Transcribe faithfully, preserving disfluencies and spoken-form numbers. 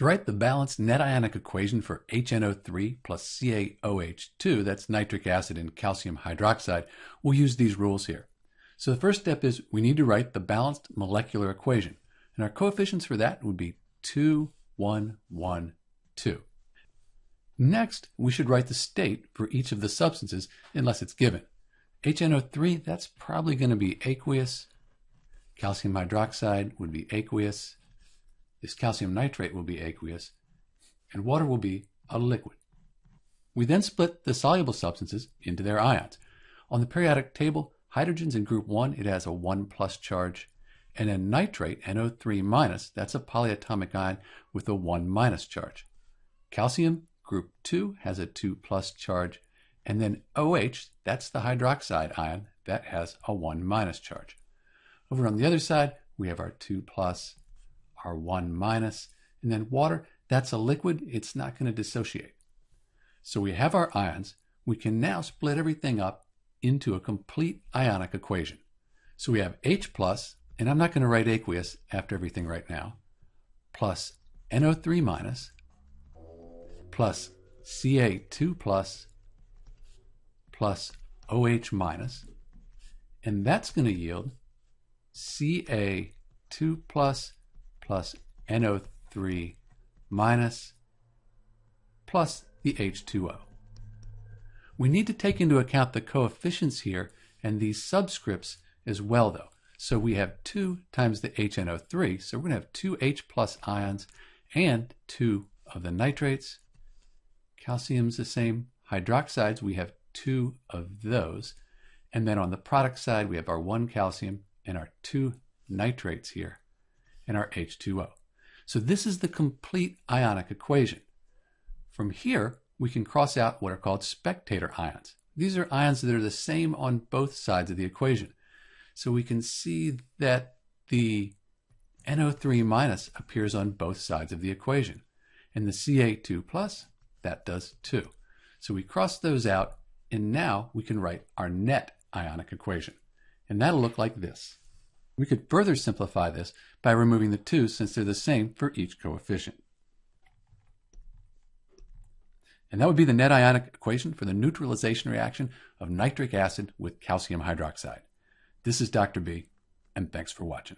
To write the balanced net ionic equation for H N O three plus C A O H two, that's nitric acid and calcium hydroxide, we'll use these rules here. So the first step is we need to write the balanced molecular equation. And our coefficients for that would be two, one, one, two. Next, we should write the state for each of the substances unless it's given. H N O three, that's probably going to be aqueous. Calcium hydroxide would be aqueous. This calcium nitrate will be aqueous, and water will be a liquid. We then split the soluble substances into their ions. On the periodic table, hydrogen's in group one, it has a one plus charge, and then nitrate, N O three minus, that's a polyatomic ion with a one minus charge. Calcium, group two, has a two plus charge, and then O H, that's the hydroxide ion, that has a one minus charge. Over on the other side, we have our two plus, our one minus, and then water, that's a liquid, it's not going to dissociate. So we have our ions. We can now split everything up into a complete ionic equation. So we have H plus, and I'm not going to write aqueous after everything right now, plus N O three minus, plus C A two plus, plus O H minus, and that's going to yield C A two plus, plus N O three minus, plus the H two O. We need to take into account the coefficients here and these subscripts as well, though. So we have two times the H N O three, so we're going to have two H plus ions and two of the nitrates. Calcium's the same. Hydroxides, we have two of those. And then on the product side, we have our one calcium and our two nitrates here, and our H two O. So this is the complete ionic equation. From here, we can cross out what are called spectator ions. These are ions that are the same on both sides of the equation. So we can see that the N O three minus appears on both sides of the equation. And the C A two plus, that does too. So we cross those out, and now we can write our net ionic equation. And that'll look like this. We could further simplify this by removing the two, since they're the same for each coefficient. And that would be the net ionic equation for the neutralization reaction of nitric acid with calcium hydroxide. This is Doctor B, and thanks for watching.